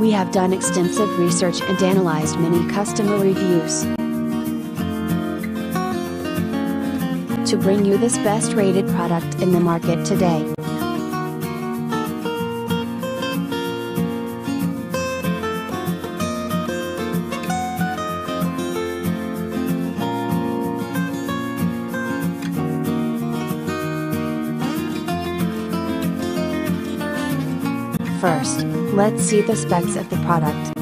We have done extensive research and analyzed many customer reviews to bring you this best rated product in the market today. First, let's see the specs of the product.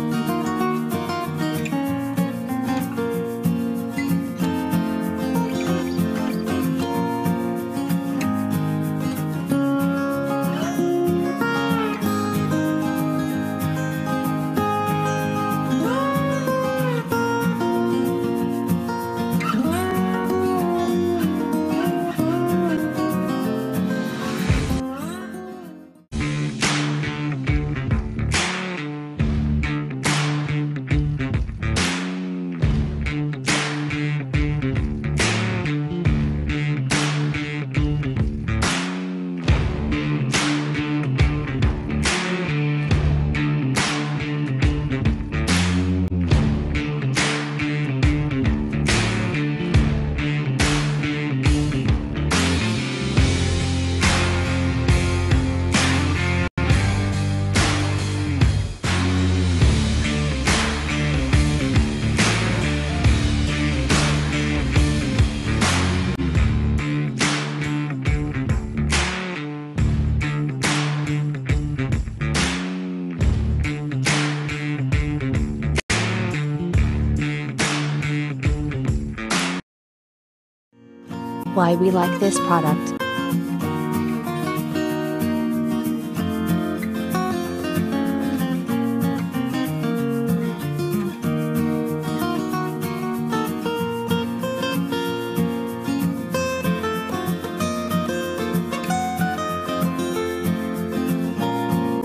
Why we like this product.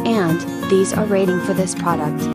And, these are rating for this product.